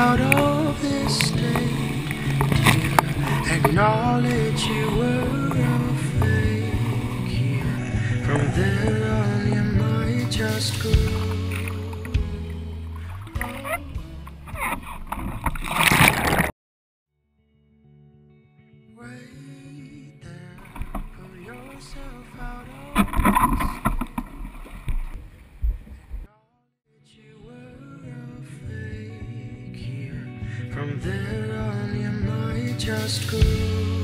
Out of this state, you acknowledge you were a fake here. From there on, you might just go. From there on, you might just go.